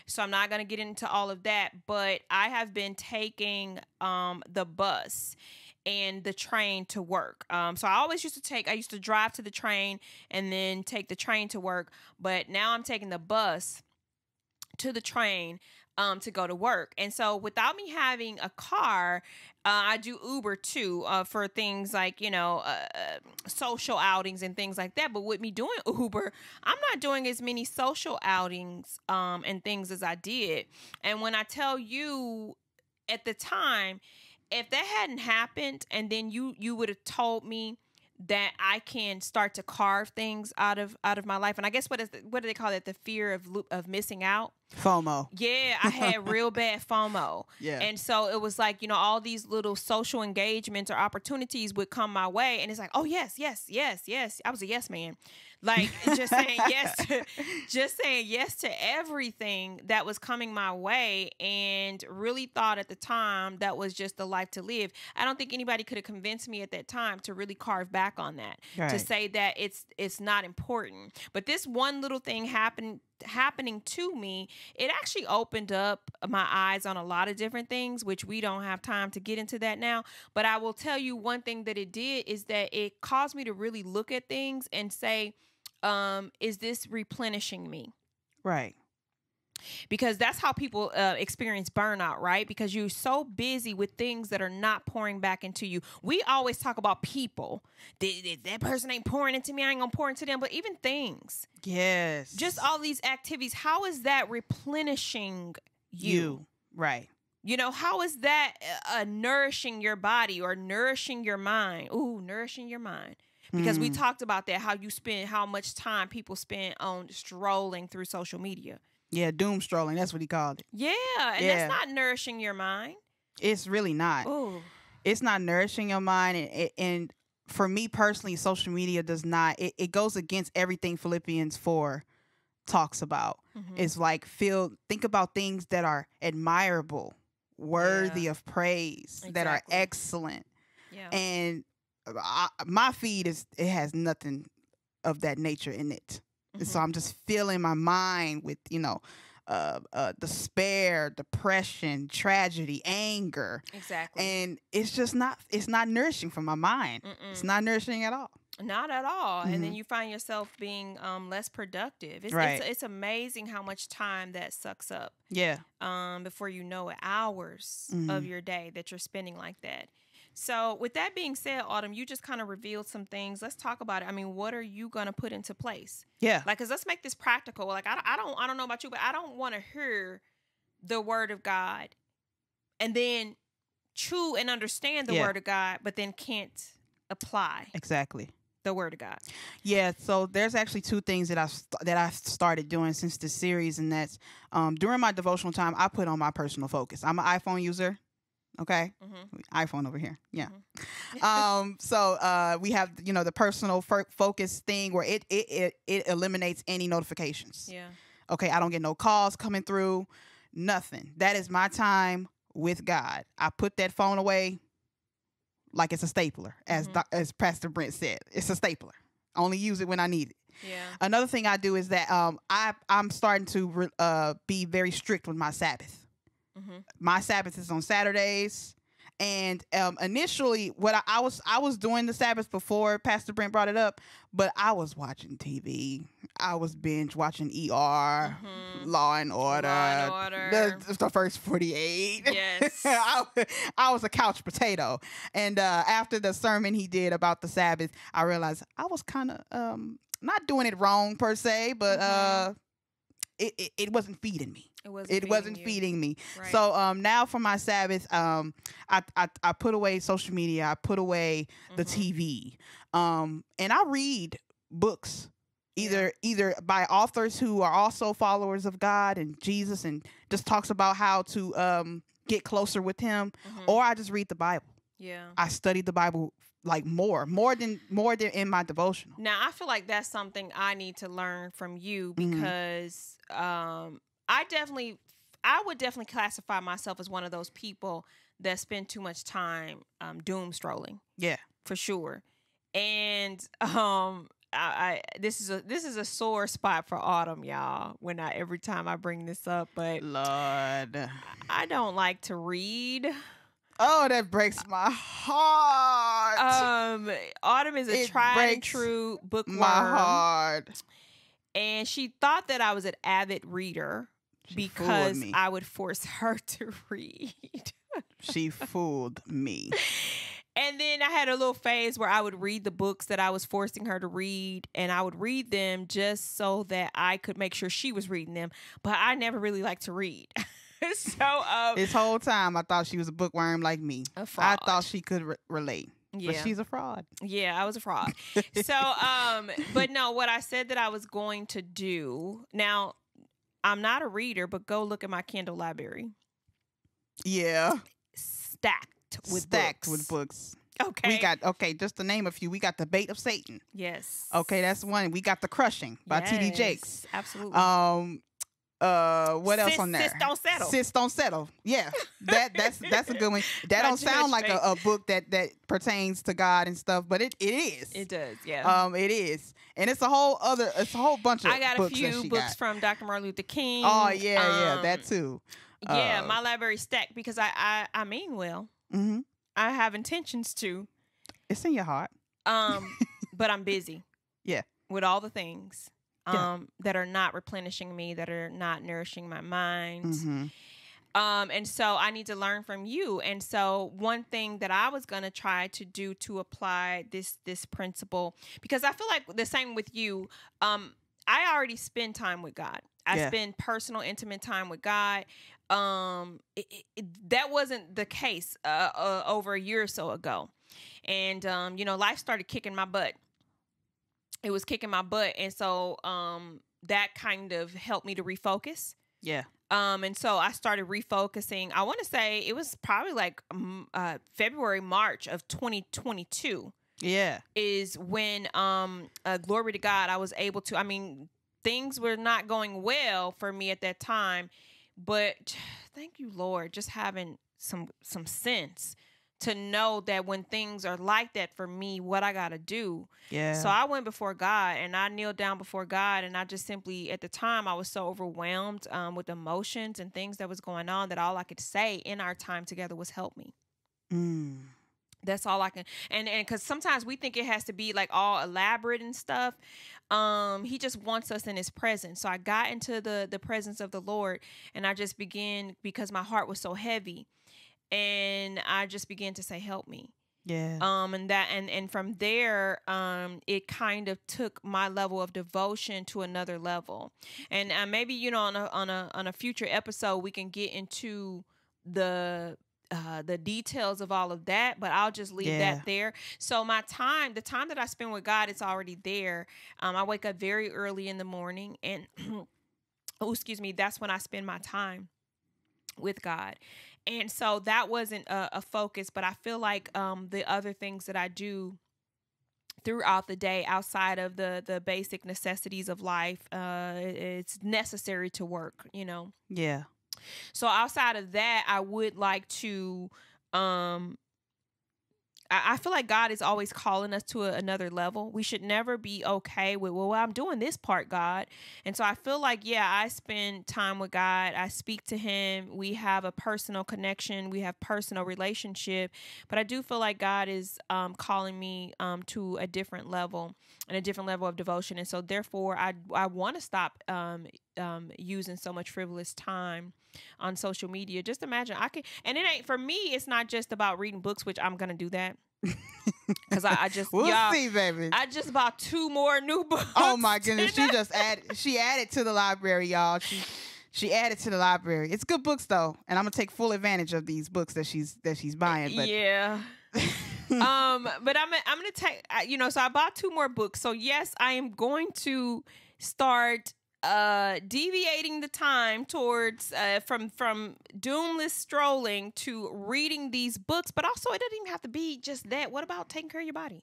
So I'm not going to get into all of that. But I have been taking um, the bus and the train to work. Um, so I always used to take, I used to drive to the train and then take the train to work. But now I'm taking the bus to the train um, to go to work. And so without me having a car, uh, I do Uber too uh, for things like, you know, uh, social outings and things like that. But with me doing Uber, I'm not doing as many social outings um, and things as I did. And when I tell you at the time, if that hadn't happened and then you you would have told me that I can start to carve things out of out of my life. And I guess what is the, what do they call it? The fear of of missing out. FOMO. Yeah, I had real bad FOMO. Yeah. And so it was like, you know, all these little social engagements or opportunities would come my way. And it's like, oh, yes, yes, yes, yes. I was a yes man. Like just saying yes, to, just saying yes to everything that was coming my way, and really thought at the time that was just the life to live. I don't think anybody could have convinced me at that time to really carve back on that, right. to say that it's it's not important. But this one little thing happened happening to me, it actually opened up my eyes on a lot of different things, which we don't have time to get into that now. But I will tell you one thing that it did is that it caused me to really look at things and say, um, is this replenishing me? Right. Because that's how people uh, experience burnout, right? Because you're so busy with things that are not pouring back into you. We always talk about people. That, that person ain't pouring into me. I ain't going to pour into them. But even things. Yes. Just all these activities. How is that replenishing you? You. Right. You know, how is that uh, nourishing your body or nourishing your mind? Ooh, nourishing your mind. Because mm. we talked about that, how you spend, how much time people spend on strolling through social media. Yeah, doom strolling. That's what he called it. Yeah, and yeah. that's not nourishing your mind. It's really not. Ooh. It's not nourishing your mind. And, and for me personally, social media does not. It, it goes against everything Philippians four talks about. Mm-hmm. It's like feel, think about things that are admirable, worthy yeah. of praise, exactly. that are excellent. Yeah. And I, my feed is it has nothing of that nature in it. So I'm just filling my mind with, you know, uh, uh, despair, depression, tragedy, anger. Exactly. And it's just not, it's not nourishing for my mind. Mm-mm. It's not nourishing at all. Not at all. Mm-hmm. And then you find yourself being um, less productive. It's, right. it's, it's amazing how much time that sucks up. Yeah. Um, before you know it, hours mm-hmm. of your day that you're spending like that. So with that being said, Autumn, you just kind of revealed some things. Let's talk about it. I mean, what are you going to put into place? Yeah. Like, cause let's make this practical. Like, I, I don't, I don't know about you, but I don't want to hear the word of God and then chew and understand the yeah. word of God, but then can't apply. Exactly. The word of God. Yeah. So there's actually two things that I've, st that I've started doing since this series. And that's, um, during my devotional time, I put on my personal focus. I'm an iPhone user. Okay. Mm-hmm. iPhone over here. Yeah. Mm-hmm. um, so uh, we have, you know, the personal focus thing where it, it, it, it eliminates any notifications. Yeah. Okay. I don't get no calls coming through, nothing. That is my time with God. I put that phone away like it's a stapler, as, mm-hmm. as Pastor Brent said, it's a stapler. I only use it when I need it. Yeah. Another thing I do is that um, I, I'm starting to re uh, be very strict with my Sabbath. Mm-hmm. My Sabbath is on Saturdays, and um, initially, what I, I was I was doing the Sabbath before Pastor Brent brought it up, but I was watching T V, I was binge watching E R, mm-hmm. Law and Order, Law and Order. The, the first forty-eight. Yes, I, I was a couch potato, and uh, after the sermon he did about the Sabbath, I realized I was kind of um, not doing it wrong per se, but mm-hmm. uh, it, it it wasn't feeding me. It wasn't, it feeding, wasn't feeding me. Right. So um, now for my Sabbath, um, I, I, I put away social media. I put away mm-hmm. the T V. Um, and I read books, either yeah. either by authors who are also followers of God and Jesus and just talks about how to um, get closer with him. Mm-hmm. Or I just read the Bible. Yeah, I studied the Bible like more, more than more than in my devotional. Now, I feel like that's something I need to learn from you because mm-hmm. um, I definitely, I would definitely classify myself as one of those people that spend too much time um, doom strolling. Yeah, for sure. And um, I, I this is a this is a sore spot for Autumn, y'all. When I every time I bring this up, but Lord, I don't like to read. Oh, that breaks my heart. Um, Autumn is a it tried and true bookworm. My heart. And she thought that I was an avid reader. She because I would force her to read. She fooled me. And then I had a little phase where I would read the books that I was forcing her to read, and I would read them just so that I could make sure she was reading them. But I never really liked to read. So um, this whole time I thought she was a bookworm like me. A fraud. I thought she could re relate. Yeah. But she's a fraud. Yeah, I was a fraud. So, um, but no, what I said that I was going to do now, I'm not a reader, but go look at my Kindle library. Yeah. Stacked with Stacked books. Stacked with books. Okay. We got, okay, just to name a few, we got The Bait of Satan. Yes. Okay, that's one. We got The Crushing by yes, T D Jakes. Absolutely. Um, uh, what sis, else on there? Sis Don't Settle. Sis Don't Settle. Yeah. that That's that's a good one. That don't sound like a, a book that, that pertains to God and stuff, but it, it is. It does, yeah. Um, It is. And it's a whole other, it's a whole bunch of books I got books a few books got. from Doctor Martin Luther King. Oh, yeah, um, yeah, that too. Yeah, uh, my library stacked because I, I, I mean well. Mm-hmm. I have intentions to. It's in your heart. Um, but I'm busy. Yeah. With all the things um, yeah. that are not replenishing me, that are not nourishing my mind. Mm-hmm. Um, and so I need to learn from you. And so one thing that I was going to try to do to apply this, this principle, because I feel like the same with you. Um, I already spend time with God. I yeah. spend personal, intimate time with God. Um, it, it, that wasn't the case uh, uh, over a year or so ago. And, um, you know, life started kicking my butt. It was kicking my butt. And so um, that kind of helped me to refocus. Yeah. Um, and so I started refocusing. I want to say it was probably like um, uh, February, March of twenty twenty-two. Yeah. Is when, um, uh, glory to God, I was able to, I mean, things were not going well for me at that time. But thank you, Lord, just having some some sense to know that when things are like that for me, what I got to do. Yeah. So I went before God and I kneeled down before God. And I just simply, at the time, I was so overwhelmed um, with emotions and things that was going on that all I could say in our time together was help me. Mm. That's all I can. And and because sometimes we think it has to be like all elaborate and stuff. Um, he just wants us in his presence. So I got into the, the presence of the Lord and I just began, because my heart was so heavy, and I just began to say, help me. Yeah. Um, and that, and, and from there, um, it kind of took my level of devotion to another level. And uh, maybe, you know, on a, on a, on a future episode, we can get into the, Uh, the details of all of that, but I'll just leave yeah. that there. So my time, the time that I spend with God, it's already there. Um, I wake up very early in the morning and, oh, excuse me, that's when I spend my time with God. And so that wasn't a, a focus, but I feel like um, the other things that I do throughout the day outside of the, the basic necessities of life, uh, it's necessary to work, you know? Yeah. So outside of that, I would like to, um, I, I feel like God is always calling us to a, another level. We should never be okay with, well, I'm doing this part, God. And so I feel like, yeah, I spend time with God. I speak to him. We have a personal connection. We have personal relationship, but I do feel like God is, um, calling me, um, to a different level and a different level of devotion. And so therefore I, I want to stop, um, um, using so much frivolous time on social media. Just imagine I can, and it ain't for me. It's not just about reading books, which I'm going to do that. Cause I, I just, we'll see, baby. I just bought two more new books. Oh my goodness. She just added, she added to the library, y'all. She, she added to the library. It's good books though. And I'm gonna take full advantage of these books that she's, that she's buying. But yeah. um, but I'm, I'm going to take, you know, so I bought two more books. So yes, I am going to start Uh, deviating the time towards uh, from from doomless strolling to reading these books, but also it doesn't even have to be just that. What about taking care of your body?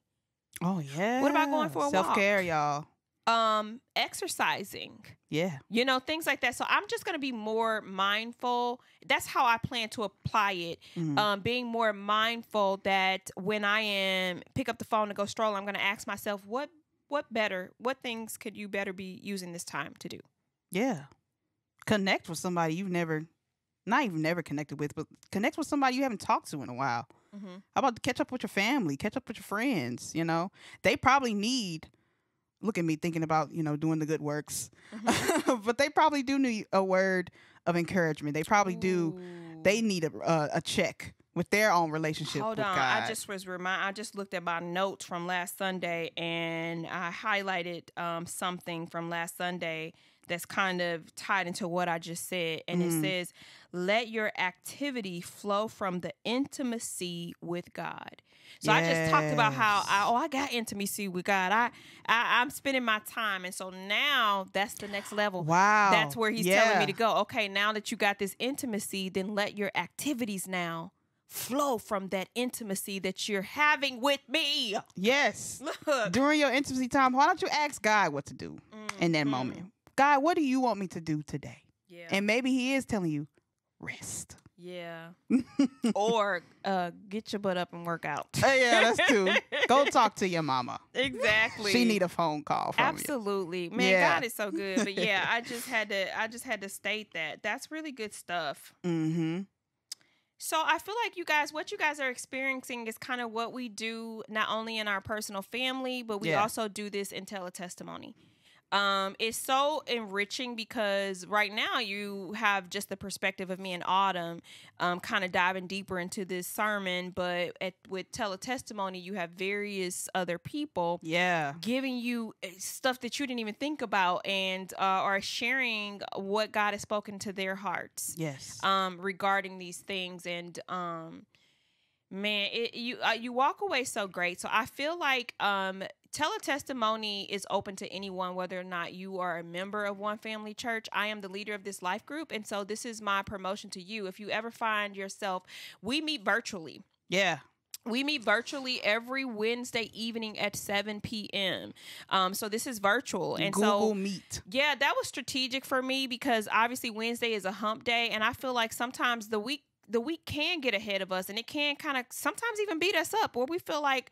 Oh yeah. What about going for a walk? Self care, y'all. Um, exercising. Yeah. You know, things like that. So I'm just gonna be more mindful. That's how I plan to apply it. Mm-hmm. Um, being more mindful that when I am pick up the phone to go stroll, I'm gonna ask myself what. What better, what things could you better be using this time to do? Yeah. Connect with somebody you've never, not even never connected with, but connect with somebody you haven't talked to in a while. Mm-hmm. How about catch up with your family, catch up with your friends, you know? They probably need, look at me thinking about, you know, doing the good works. Mm-hmm. But they probably do need a word of encouragement. They probably Ooh. do, they need a, a, a check with their own relationship Hold with on. God. I just was remind. I just looked at my notes from last Sunday, and I highlighted um, something from last Sunday that's kind of tied into what I just said. And mm. it says, let your activity flow from the intimacy with God. So yes. I just talked about how, I, oh, I got intimacy with God. I, I, I'm spending my time. And so now that's the next level. Wow. That's where he's yeah. telling me to go. Okay, now that you got this intimacy, then let your activities now flow from that intimacy that you're having with me. Yes. Look. During your intimacy time, why don't you ask God what to do mm. in that mm. moment? God, what do you want me to do today? Yeah. And maybe he is telling you, rest. Yeah. Or uh, get your butt up and work out. Hey, yeah, that's true. Go talk to your mama. Exactly. She need a phone call from Absolutely. you. Man, yeah. God is so good. But yeah, I just had to I just had to state that. That's really good stuff. Mm-hmm. So I feel like you guys, what you guys are experiencing is kind of what we do, not only in our personal family, but we yeah. also do this in Tell a Testimony. Um, it's so enriching because right now you have just the perspective of me and Autumn um, kind of diving deeper into this sermon. But at, with Tell a Testimony, you have various other people yeah. giving you stuff that you didn't even think about and uh, are sharing what God has spoken to their hearts yes. um, regarding these things. And um, man, it, you, uh, you walk away so great. So I feel like... Um, Tell a Testimony is open to anyone, whether or not you are a member of One Family Church. I am the leader of this life group, and so this is my promotion to you. If you ever find yourself, we meet virtually. Yeah. We meet virtually every Wednesday evening at seven p m Um, so this is virtual. And Google so, Meet. Yeah, that was strategic for me because obviously Wednesday is a hump day, and I feel like sometimes the week, the week can get ahead of us, and it can kind of sometimes even beat us up, or we feel like,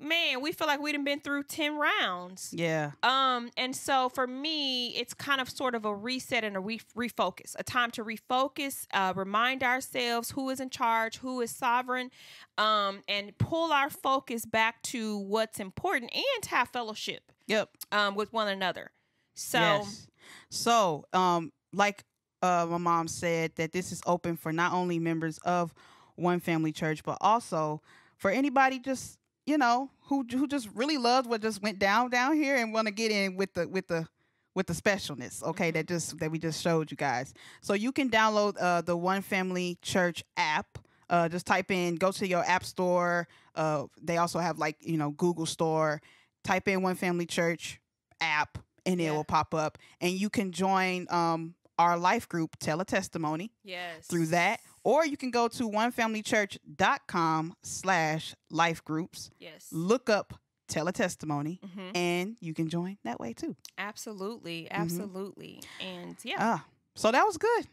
man, we feel like we done been through ten rounds. Yeah. Um, and so for me, it's kind of sort of a reset and a re refocus, a time to refocus, uh, remind ourselves who is in charge, who is sovereign, um, and pull our focus back to what's important and have fellowship. Yep. Um, with one another. So, yes. so, um, like, uh, my mom said that this is open for not only members of One Family Church, but also for anybody just, you know, who who just really loved what just went down down here and want to get in with the with the with the specialness, okay? Mm-hmm. That just that we just showed you guys. So you can download uh, the One Family Church app. Uh, just type in, go to your app store. Uh, they also have like you know Google Store. Type in One Family Church app, and yeah. it will pop up, and you can join um our life group, Tell a Testimony. Yes. Through that. Or you can go to onefamilychurch.com slash life groups. Yes. Look up Tell a Testimony, mm-hmm. and you can join that way too. Absolutely. Absolutely. Mm-hmm. And yeah. Uh, so that was good.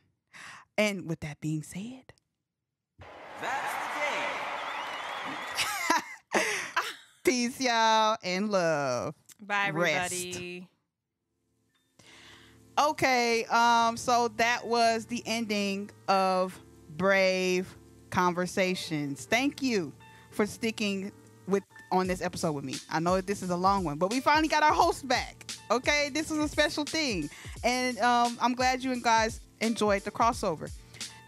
And with that being said, that's the game. Peace, y'all, and love. Bye, everybody. Rest. Okay. Um, so that was the ending of Brave Conversations. Thank you for sticking with on this episode with me. I know this is a long one, but we finally got our host back. Okay, this was a special thing, and um, I'm glad you guys enjoyed the crossover.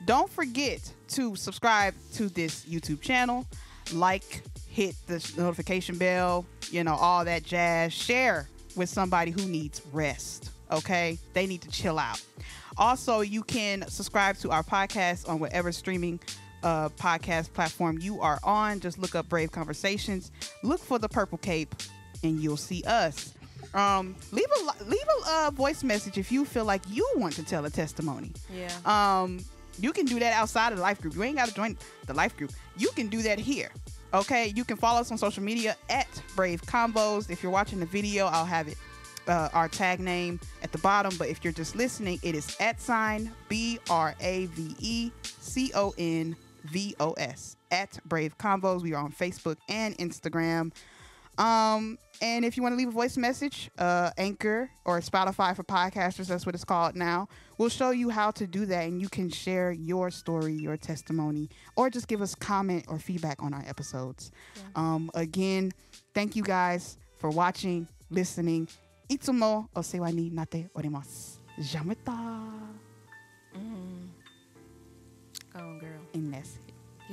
Don't forget to subscribe to this YouTube channel, like, hit the notification bell, you know, all that jazz. Share with somebody who needs rest. Okay, they need to chill out. Also, you can subscribe to our podcast on whatever streaming uh, podcast platform you are on. Just look up Brave Conversations. Look for the purple cape, and you'll see us. Um, leave a leave a uh, voice message if you feel like you want to tell a testimony. Yeah. Um, you can do that outside of the life group. You ain't got to join the life group. You can do that here. Okay. You can follow us on social media at Brave Combos. If you're watching the video, I'll have it. Uh, our tag name at the bottom, but if you're just listening, it is at sign B R A V E C O N V O S at Brave Convos. We are on Facebook and Instagram. Um, and if you want to leave a voice message, uh, Anchor or Spotify for podcasters, that's what it's called now. We'll show you how to do that, and you can share your story, your testimony, or just give us comment or feedback on our episodes. Yeah. Um, again, thank you guys for watching, listening. Itsumo osewa ni natte oremasu. Jameta. Mm. Go on, girl. And that's it.